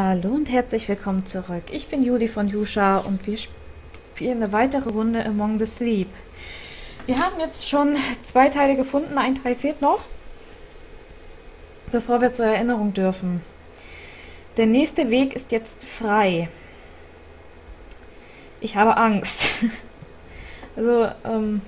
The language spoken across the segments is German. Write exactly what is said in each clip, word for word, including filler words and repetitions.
Hallo und herzlich willkommen zurück. Ich bin Judy von Jusha und wir spielen eine weitere Runde Among the Sleep. Wir haben jetzt schon zwei Teile gefunden, ein Teil fehlt noch, bevor wir zur Erinnerung dürfen. Der nächste Weg ist jetzt frei. Ich habe Angst. Also, ähm,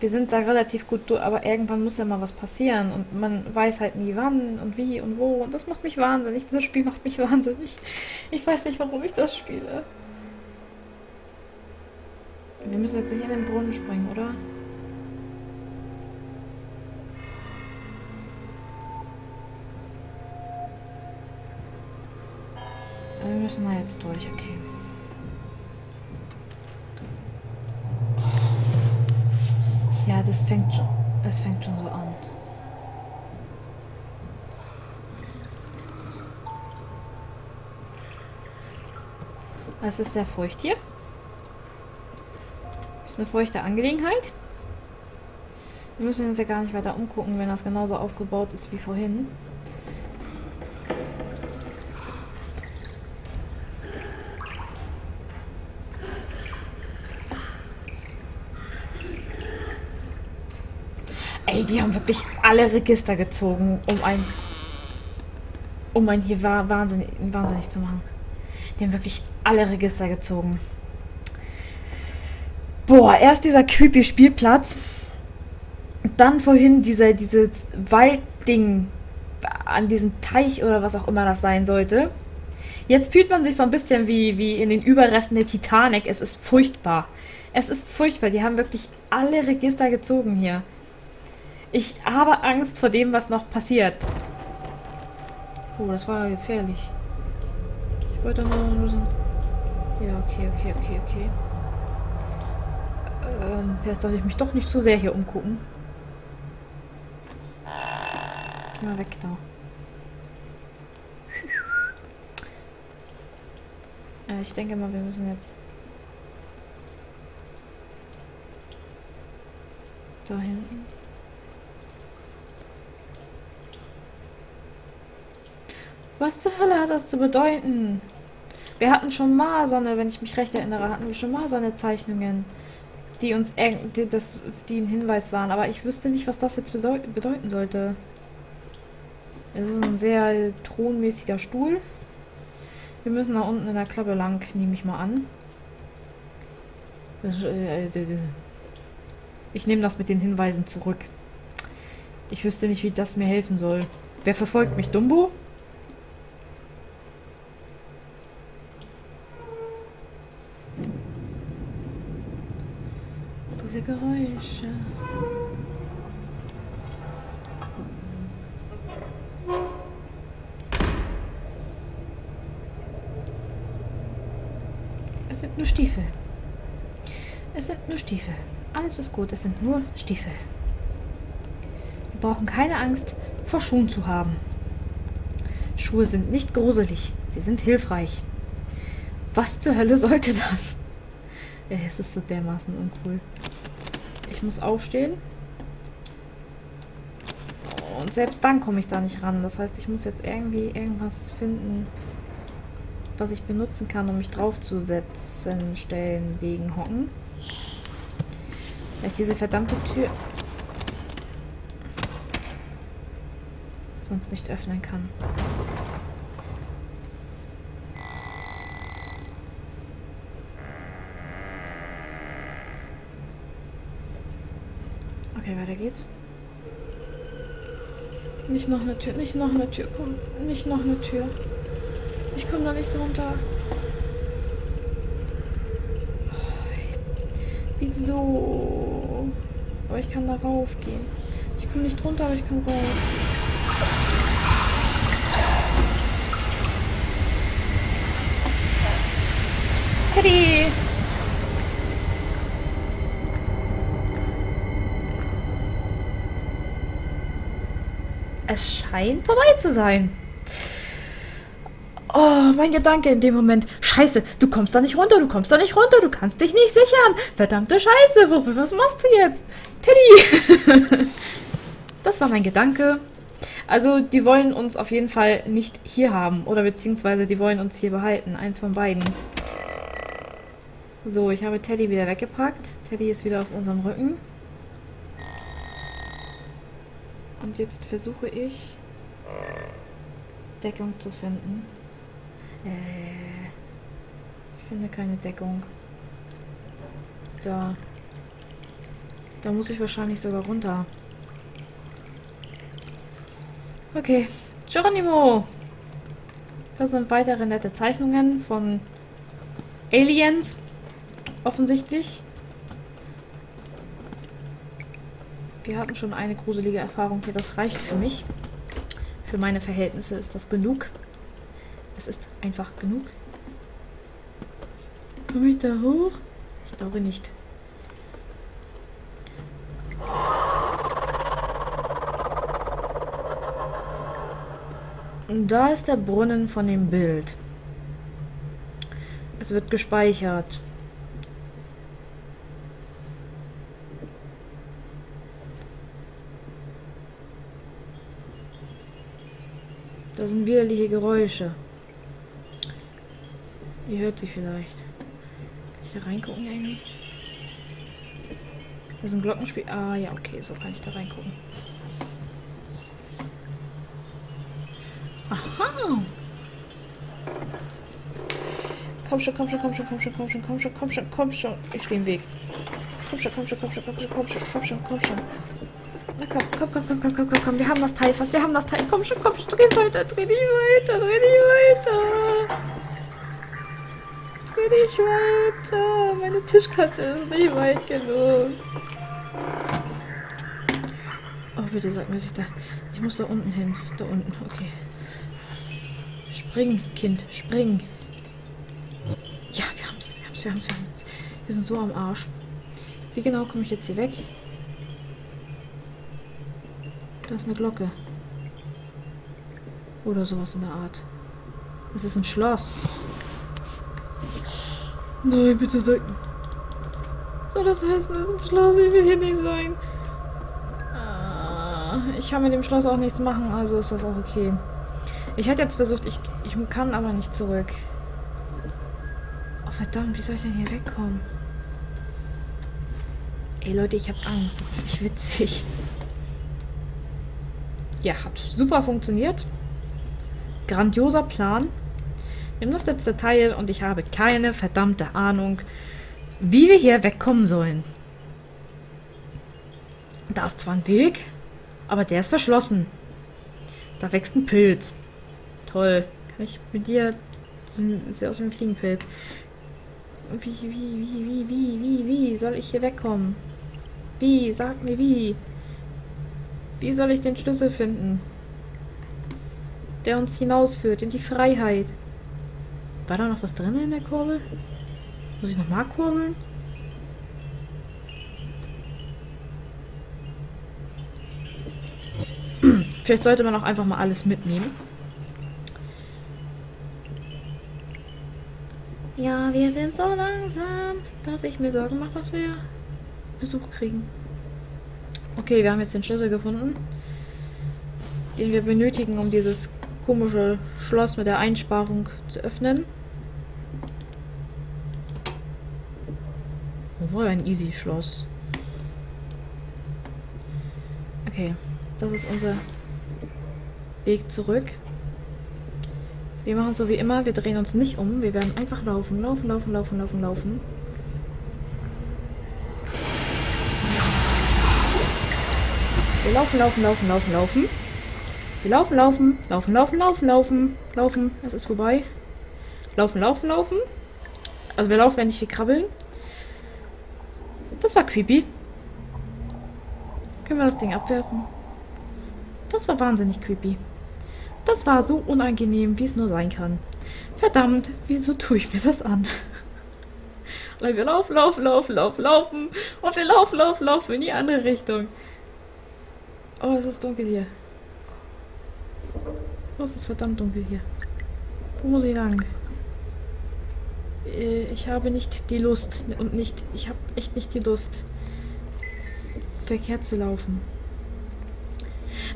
wir sind da relativ gut durch, aber irgendwann muss ja mal was passieren und man weiß halt nie wann und wie und wo und das macht mich wahnsinnig, das Spiel macht mich wahnsinnig. Ich weiß nicht, warum ich das spiele. Wir müssen jetzt nicht in den Brunnen springen, oder? Wir müssen da jetzt durch, okay. Ja, das fängt schon, es fängt schon so an. Es ist sehr feucht hier. Es ist eine feuchte Angelegenheit. Wir müssen uns ja gar nicht weiter umgucken, wenn das genauso aufgebaut ist wie vorhin. Ey, die haben wirklich alle Register gezogen, um einen, um einen hier wahnsinnig, wahnsinnig zu machen. Die haben wirklich alle Register gezogen. Boah, erst dieser creepy Spielplatz, dann vorhin diese, dieses Waldding an diesem Teich oder was auch immer das sein sollte. Jetzt fühlt man sich so ein bisschen wie, wie in den Überresten der Titanic. Es ist furchtbar. Es ist furchtbar. Die haben wirklich alle Register gezogen hier. Ich habe Angst vor dem, was noch passiert. Oh, das war gefährlich. Ich wollte nur ein bisschen... Ja, okay, okay, okay, okay. Ähm, vielleicht sollte ich mich doch nicht zu sehr hier umgucken. Geh mal weg da. Äh, ich denke mal, wir müssen jetzt... da hinten... Was zur Hölle hat das zu bedeuten? Wir hatten schon mal so eine, wenn ich mich recht erinnere, hatten wir schon mal so eine Zeichnungen, die uns die, das, die ein Hinweis waren. Aber ich wüsste nicht, was das jetzt bedeuten sollte. Es ist ein sehr thronmäßiger Stuhl. Wir müssen da unten in der Klappe lang, nehme ich mal an. Ich nehme das mit den Hinweisen zurück. Ich wüsste nicht, wie das mir helfen soll. Wer verfolgt mich? Dumbo? Geräusche. Es sind nur Stiefel. Es sind nur Stiefel. Alles ist gut, es sind nur Stiefel. Wir brauchen keine Angst, vor Schuhen zu haben. Schuhe sind nicht gruselig, sie sind hilfreich. Was zur Hölle sollte das? Es ist so dermaßen uncool. Ich muss aufstehen. Und selbst dann komme ich da nicht ran. Das heißt, ich muss jetzt irgendwie irgendwas finden, was ich benutzen kann, um mich draufzusetzen, stellen, legen, hocken. Vielleicht diese verdammte Tür sonst nicht öffnen kann. Okay, weiter geht's. Nicht noch eine Tür, nicht noch eine Tür, komm, nicht noch eine Tür. Ich komme da nicht runter. Oh, wieso? Aber ich kann da raufgehen. Ich komme nicht runter, aber ich kann rauf. Teddy! Es scheint vorbei zu sein. Oh, mein Gedanke in dem Moment. Scheiße, du kommst da nicht runter, du kommst da nicht runter, du kannst dich nicht sichern. Verdammte Scheiße, wofür, was machst du jetzt? Teddy! Das war mein Gedanke. Also die wollen uns auf jeden Fall nicht hier haben. Oder beziehungsweise die wollen uns hier behalten. Eins von beiden. So, ich habe Teddy wieder weggepackt. Teddy ist wieder auf unserem Rücken. Und jetzt versuche ich, Deckung zu finden. Äh, ich finde keine Deckung. Da. Da muss ich wahrscheinlich sogar runter. Okay. Geronimo! Das sind weitere nette Zeichnungen von Aliens. Offensichtlich. Wir hatten schon eine gruselige Erfahrung hier. Das reicht für mich. Für meine Verhältnisse ist das genug. Es ist einfach genug. Komme ich da hoch? Ich glaube nicht. Da ist der Brunnen von dem Bild. Es wird gespeichert. Da sind widerliche Geräusche. Ihr hört sie vielleicht. Kann ich da reingucken eigentlich? Da ist ein Glockenspiel. Ah ja, okay, so kann ich da reingucken. Aha! Komm schon, komm schon, komm schon, komm schon, komm schon, komm schon, komm schon, komm schon. Ich stehe im Weg. Komm schon, komm schon, komm schon, komm schon, komm schon, komm schon, komm schon. Na komm, komm, komm, komm, komm, komm, komm, komm. Wir haben das Teil fast, wir haben das Teil. Komm schon, komm schon, dreh weiter, dreh dich weiter, dreh dich weiter. Dreh dich weiter. Meine Tischkante ist nicht weit genug. Oh, bitte sag mir, dass ich da... Ich muss da unten hin. Da unten, okay. Spring, Kind, spring. Ja, wir haben's, wir haben's, wir haben's, wir haben's. Wir sind so am Arsch. Wie genau komme ich jetzt hier weg? Da ist eine Glocke. Oder sowas in der Art. Es ist ein Schloss. Nein, bitte sag... Soll das heißen, es ist ein Schloss? Ich will hier nicht sein. Ich kann mit dem Schloss auch nichts machen, also ist das auch okay. Ich hätte jetzt versucht, ich, ich kann aber nicht zurück. Oh verdammt, wie soll ich denn hier wegkommen? Ey Leute, ich habe Angst, das ist nicht witzig. Ja, hat super funktioniert. Grandioser Plan. Wir haben das letzte Teil und ich habe keine verdammte Ahnung, wie wir hier wegkommen sollen. Da ist zwar ein Weg, aber der ist verschlossen. Da wächst ein Pilz. Toll. Kann ich mit dir... Sieht aus wie ein Fliegenpilz. Wie, wie, wie, wie, wie, wie, wie soll ich hier wegkommen? Wie? Sag mir wie. Wie soll ich den Schlüssel finden? Der uns hinausführt in die Freiheit. War da noch was drin in der Kurbel? Muss ich nochmal kurbeln? Vielleicht sollte man auch einfach mal alles mitnehmen. Ja, wir sind so langsam, dass ich mir Sorgen mache, dass wir Besuch kriegen. Okay, wir haben jetzt den Schlüssel gefunden, den wir benötigen, um dieses komische Schloss mit der Einsparung zu öffnen. Wo war ein Easy-Schloss? Okay, das ist unser Weg zurück. Wir machen so wie immer, wir drehen uns nicht um, wir werden einfach laufen, laufen, laufen, laufen, laufen, laufen. Wir laufen, laufen, laufen, laufen, laufen. Wir laufen, laufen, laufen, laufen, laufen, laufen, laufen. Es ist vorbei. Laufen, laufen, laufen. Also wir laufen ja nicht, wir krabbeln. Das war creepy. Können wir das Ding abwerfen? Das war wahnsinnig creepy. Das war so unangenehm, wie es nur sein kann. Verdammt, wieso tue ich mir das an? Und wir laufen, laufen, laufen, laufen, laufen. Und wir laufen, laufen, laufen in die andere Richtung. Oh, es ist dunkel hier. Oh, es ist verdammt dunkel hier. Wo muss ich lang? Ich habe nicht die Lust und nicht... Ich habe echt nicht die Lust, verkehrt zu laufen.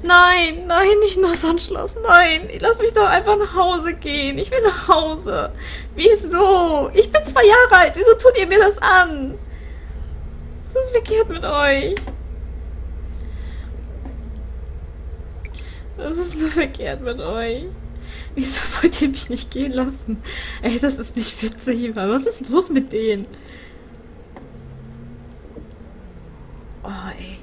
Nein, nein, nicht nur so ein Schloss. Nein, lass mich doch einfach nach Hause gehen. Ich will nach Hause. Wieso? Ich bin zwei Jahre alt. Wieso tut ihr mir das an? Was ist verkehrt mit euch? Was ist nur verkehrt mit euch? Wieso wollt ihr mich nicht gehen lassen? Ey, das ist nicht witzig, Mann. Was ist los mit denen? Oh, ey.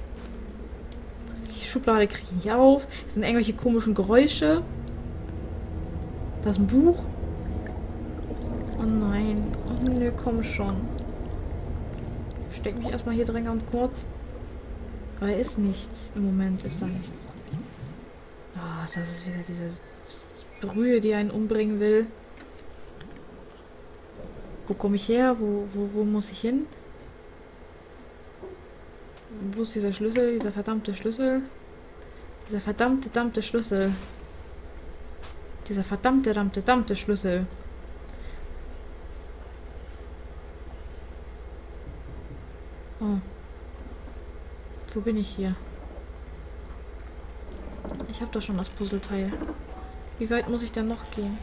Die Schublade kriege ich nicht auf. Es sind irgendwelche komischen Geräusche. Da ist ein Buch. Oh nein. Oh nö, komm schon. Ich steck mich erstmal hier drin ganz kurz. Aber da ist nichts. Im Moment ist da nichts. Oh, das ist wieder diese Brühe, die einen umbringen will. Wo komme ich her? Wo, wo, wo muss ich hin? Wo ist dieser Schlüssel? Dieser verdammte Schlüssel? Dieser verdammte, verdammte Schlüssel. Dieser verdammte, verdammte, verdammte Schlüssel. Oh. Wo bin ich hier? Ich habe doch schon das Puzzleteil. Wie weit muss ich denn noch gehen?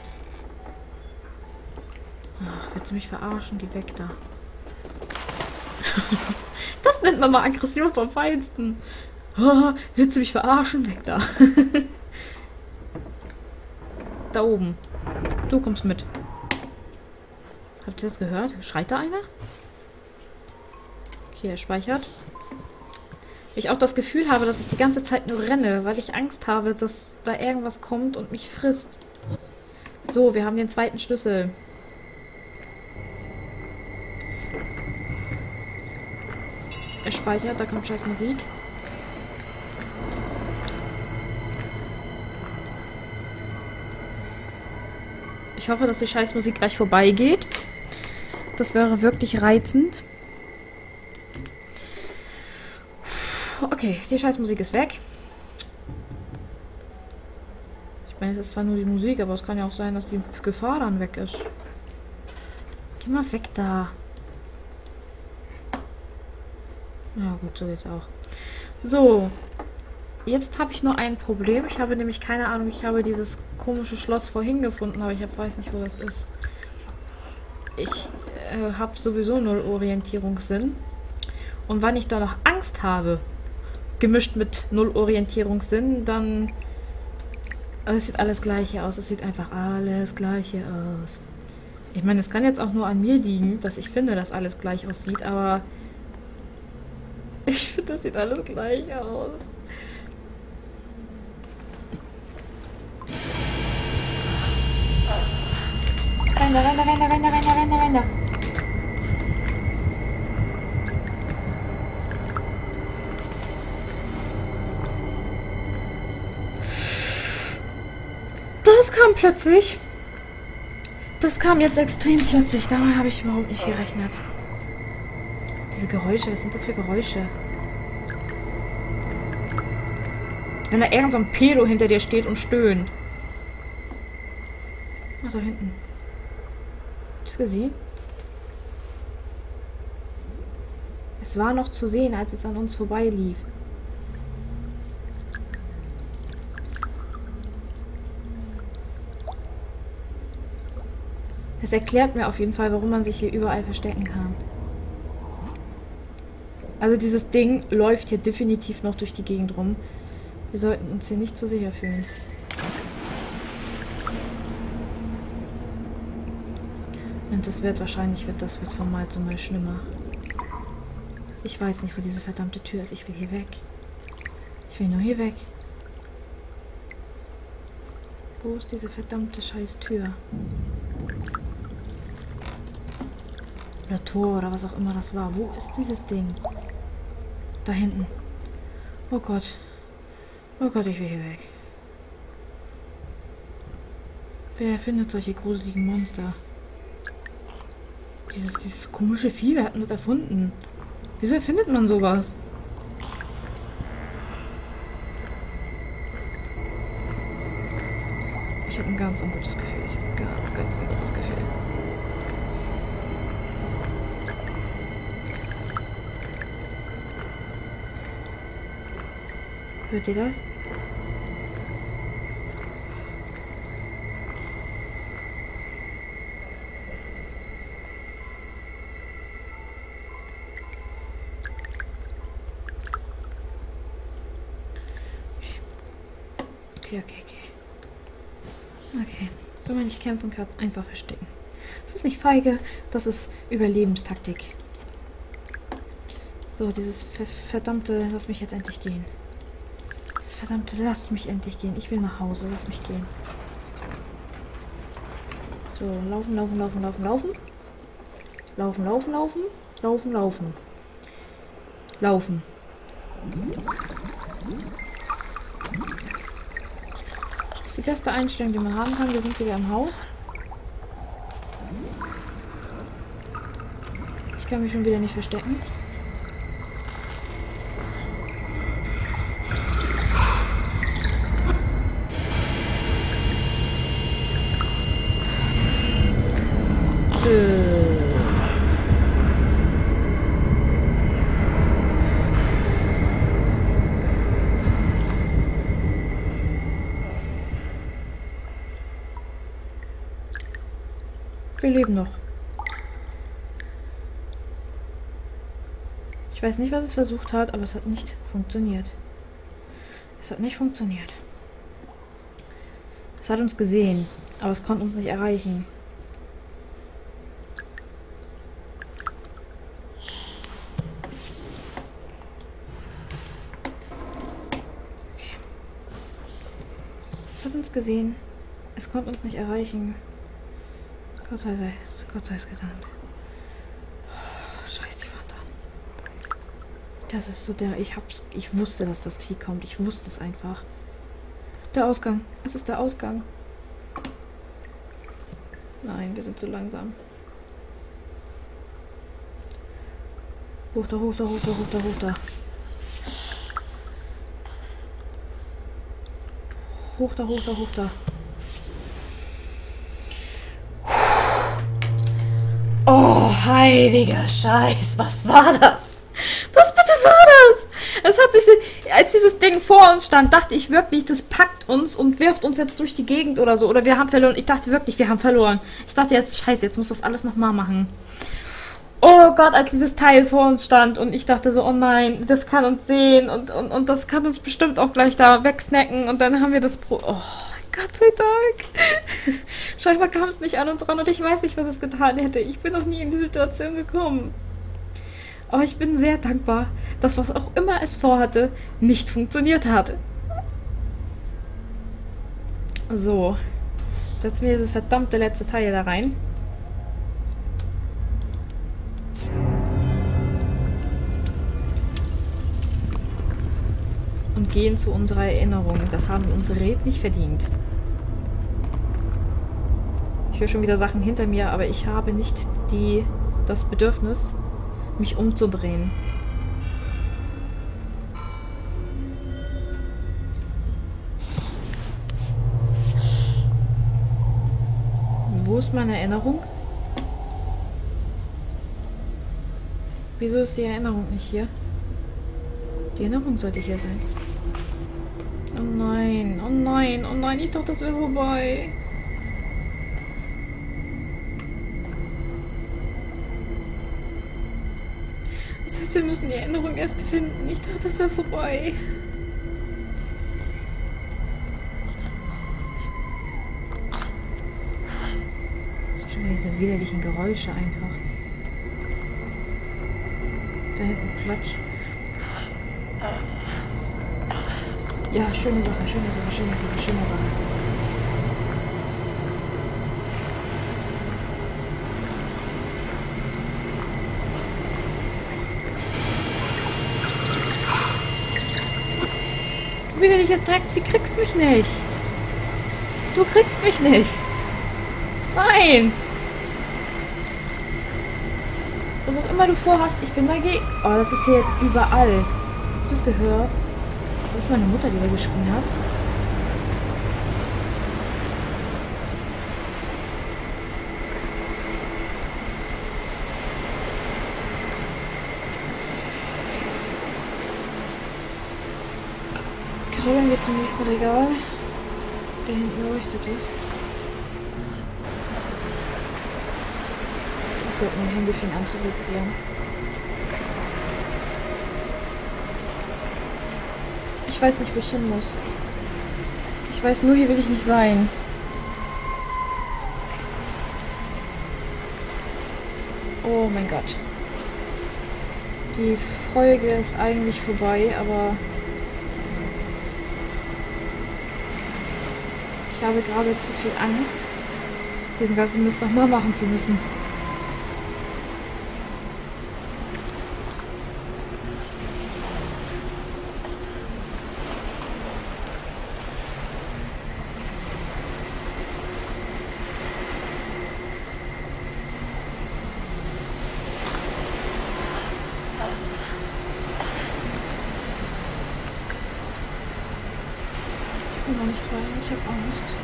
Ach, willst du mich verarschen? Geh weg da. Das nennt man mal Aggression vom Feinsten. Oh, willst du mich verarschen? Weg da. Da oben. Du kommst mit. Habt ihr das gehört? Schreit da einer? Okay, er speichert. Ich auch das Gefühl habe, dass ich die ganze Zeit nur renne, weil ich Angst habe, dass da irgendwas kommt und mich frisst. So, wir haben den zweiten Schlüssel. Er speichert, da kommt scheiß Musik. Ich hoffe, dass die scheiß Musik gleich vorbeigeht. Das wäre wirklich reizend. Okay, die Scheißmusik ist weg. Ich meine, es ist zwar nur die Musik, aber es kann ja auch sein, dass die Gefahr dann weg ist. Geh mal weg da. Na gut, so geht's auch. So. Jetzt habe ich nur ein Problem. Ich habe nämlich keine Ahnung, ich habe dieses komische Schloss vorhin gefunden, aber ich hab, weiß nicht, wo das ist. Ich äh, habe sowieso null Orientierungssinn. Und wenn ich da noch Angst habe, gemischt mit null Orientierungssinn, dann oh, es sieht alles gleiche aus. Es sieht einfach alles gleiche aus. Ich meine, es kann jetzt auch nur an mir liegen, dass ich finde, dass alles gleich aussieht, aber ich finde, das sieht alles gleich aus. Rein da, rein da, rein da, rein da, rein da, rein da, rein da. Kam plötzlich. Das kam jetzt extrem plötzlich. Dabei habe ich überhaupt nicht gerechnet. Diese Geräusche, was sind das für Geräusche? Wenn da irgend so ein Pedo hinter dir steht und stöhnt. Ach, da hinten. Hast du gesehen? Es war noch zu sehen, als es an uns vorbeilief. Es erklärt mir auf jeden Fall, warum man sich hier überall verstecken kann. Also dieses Ding läuft hier definitiv noch durch die Gegend rum. Wir sollten uns hier nicht zu sicher fühlen. Und das wird wahrscheinlich, wird das wird von Mal zu Mal schlimmer. Ich weiß nicht, wo diese verdammte Tür ist. Ich will hier weg. Ich will nur hier weg. Wo ist diese verdammte scheiß Tür? Oder Tor oder was auch immer das war. Wo ist dieses Ding? Da hinten. Oh Gott. Oh Gott, ich will hier weg. Wer findet solche gruseligen Monster? Dieses, dieses komische Vieh, wir hatten das erfunden. Wieso erfindet man sowas? Ich habe ein ganz ungutes Gefühl. Ich habe ein ganz, ganz ungutes Gefühl. Hört ihr das? okay, okay, okay. Okay, wenn man nicht kämpfen kann, einfach verstecken. Das ist nicht feige, das ist Überlebenstaktik. So, dieses verdammte, lass mich jetzt endlich gehen. Das verdammte, lass mich endlich gehen. Ich will nach Hause, lass mich gehen. So, laufen, laufen, laufen, laufen, laufen. Laufen, laufen, laufen. Laufen, laufen. Laufen. Das ist die beste Einstellung, die man haben kann. Wir sind wieder im Haus. Ich kann mich schon wieder nicht verstecken. Wir leben noch. Ich weiß nicht, was es versucht hat, aber es hat nicht funktioniert. Es hat nicht funktioniert. Es hat uns gesehen, aber es konnte uns nicht erreichen. Okay. Es hat uns gesehen, es konnte uns nicht erreichen. Gott sei es, Gott sei es getan. Oh, scheiß die Wand an. Das ist so der. Ich hab's. Ich wusste, dass das Tier kommt. Ich wusste es einfach. Der Ausgang. Es ist der Ausgang. Nein, wir sind zu langsam. Hoch da, hoch da, hoch da, hoch da, hoch da. Hoch da, hoch da, hoch da. Heiliger Scheiß, was war das? Was bitte war das? Es hat sich, als dieses Ding vor uns stand, dachte ich wirklich, das packt uns und wirft uns jetzt durch die Gegend oder so. Oder wir haben verloren. Ich dachte wirklich, wir haben verloren. Ich dachte jetzt, scheiße, jetzt muss das alles nochmal machen. Oh Gott, als dieses Teil vor uns stand und ich dachte so, oh nein, das kann uns sehen und, und, und das kann uns bestimmt auch gleich da wegsnacken. Und dann haben wir das Pro... Oh. Gott sei Dank. Scheinbar kam es nicht an uns ran und ich weiß nicht, was es getan hätte. Ich bin noch nie in die Situation gekommen. Aber ich bin sehr dankbar, dass was auch immer es vorhatte, nicht funktioniert hat. So. Setzen wir dieses verdammte letzte Teil da rein. Und gehen zu unserer Erinnerung. Das haben unsere Red nicht verdient. Ich höre schon wieder Sachen hinter mir, aber ich habe nicht die, das Bedürfnis, mich umzudrehen. Wo ist meine Erinnerung? Wieso ist die Erinnerung nicht hier? Die Erinnerung sollte hier sein. Oh nein, oh nein, oh nein, ich dachte, das wäre vorbei. Das heißt, wir müssen die Erinnerung erst finden. Ich dachte, das wäre vorbei. Schon wieder diese widerlichen Geräusche einfach. Da hinten Platsch. Ja, schöne Sache, schöne Sache, schöne Sache, schöne Sache. Du widerliches Drecks, wie kriegst mich nicht? Du kriegst mich nicht. Nein. Was auch immer du vorhast, ich bin dagegen. Oh, das ist hier jetzt überall. Habt ihr das gehört? Das ist meine Mutter, die da geschrien hat. Krabbeln wir zum nächsten Regal. Da hinten leuchtet es. Ich glaube, mein Handy fing an zu vibrieren. Ich weiß nicht, wo ich hin muss. Ich Ich weiß nur, hier will ich nicht sein. Oh mein Gott. Die Folge ist eigentlich vorbei, aber ich habe gerade zu viel Angst, diesen ganzen Mist nochmal machen zu müssen. Ich kann noch nicht rein, ich habe Angst.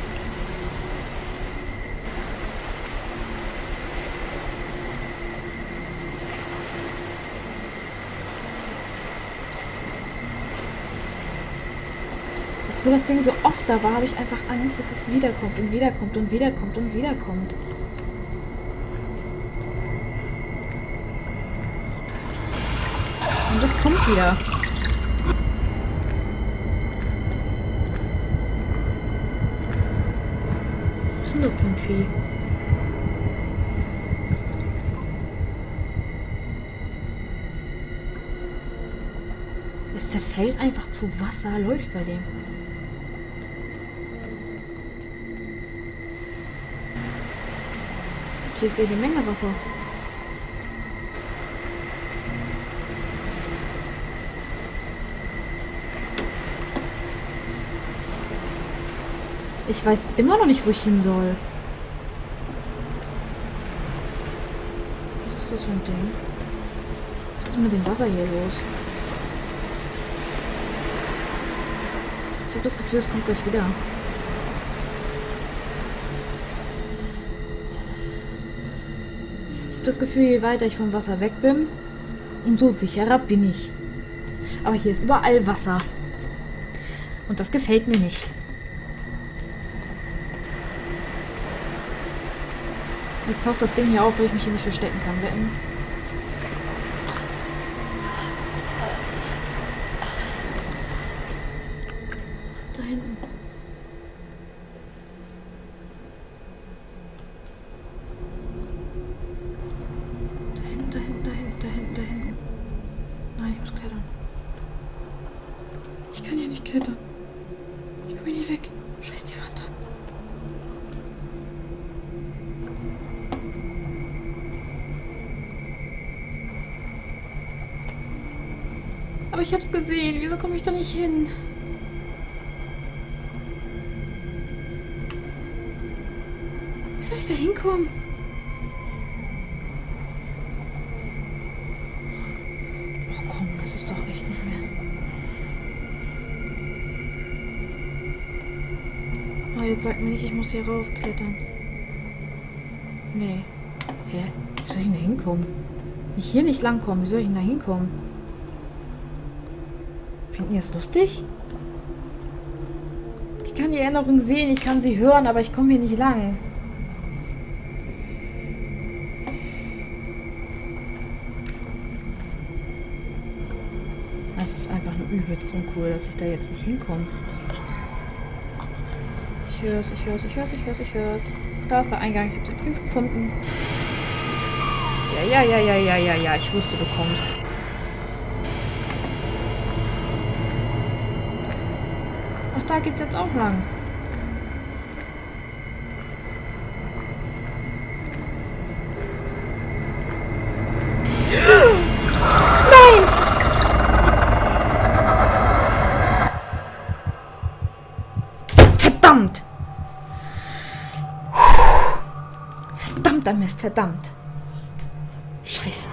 Jetzt, wo das Ding so oft da war, habe ich einfach Angst, dass es wiederkommt und wiederkommt und wiederkommt und wiederkommt. Und es kommt wieder. Vieh. Es zerfällt einfach zu Wasser, läuft bei dem. Hier ist jede Menge Wasser. Ich weiß immer noch nicht, wo ich hin soll. Was ist das für ein Ding? Was ist mit dem Wasser hier los? Ich habe das Gefühl, es kommt gleich wieder. Ich habe das Gefühl, je weiter ich vom Wasser weg bin, umso sicherer bin ich. Aber hier ist überall Wasser. Und das gefällt mir nicht. Jetzt taucht das Ding hier auf, weil ich mich hier nicht verstecken kann. Wetten. Da hinten. Da hinten, da hinten, da hinten, da hinten, da hinten. Nein, ich muss klettern. Ich kann hier nicht klettern. Ich komme hier nicht weg. Scheiß die Wand an. Aber ich hab's gesehen. Wieso komme ich da nicht hin? Wie soll ich da hinkommen? Ach komm, das ist doch echt nicht mehr. Oh, jetzt sagt mir nicht, ich muss hier raufklettern. Nee. Hä? Wie soll ich denn da hinkommen? Wenn ich hier nicht langkomme, wie soll ich denn da hinkommen? Findet ihr es lustig? Ich kann die Erinnerung sehen, ich kann sie hören, aber ich komme hier nicht lang. Es ist einfach nur übelst uncool, dass ich da jetzt nicht hinkomme. Ich höre es, ich höre es, ich höre es, ich höre es, ich höre es. Da ist der Eingang, ich habe es übrigens gefunden. Ja, ja, ja, ja, ja, ja, ja, ich wusste, du kommst. Da geht's jetzt auch lang. Nein! Verdammt! Verdammter Mist, verdammt! Scheiße.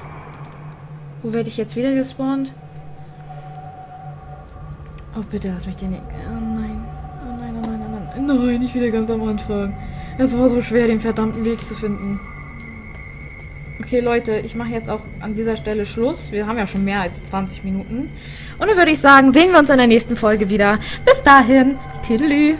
Wo werde ich jetzt wieder gespawnt? Oh, bitte lass mich den nicht... Oh nein, oh nein, oh nein, oh nein. Nein, nicht wieder ganz am Anfang. Es war so schwer, den verdammten Weg zu finden. Okay, Leute, ich mache jetzt auch an dieser Stelle Schluss. Wir haben ja schon mehr als zwanzig Minuten. Und dann würde ich sagen, sehen wir uns in der nächsten Folge wieder. Bis dahin, tüdelü.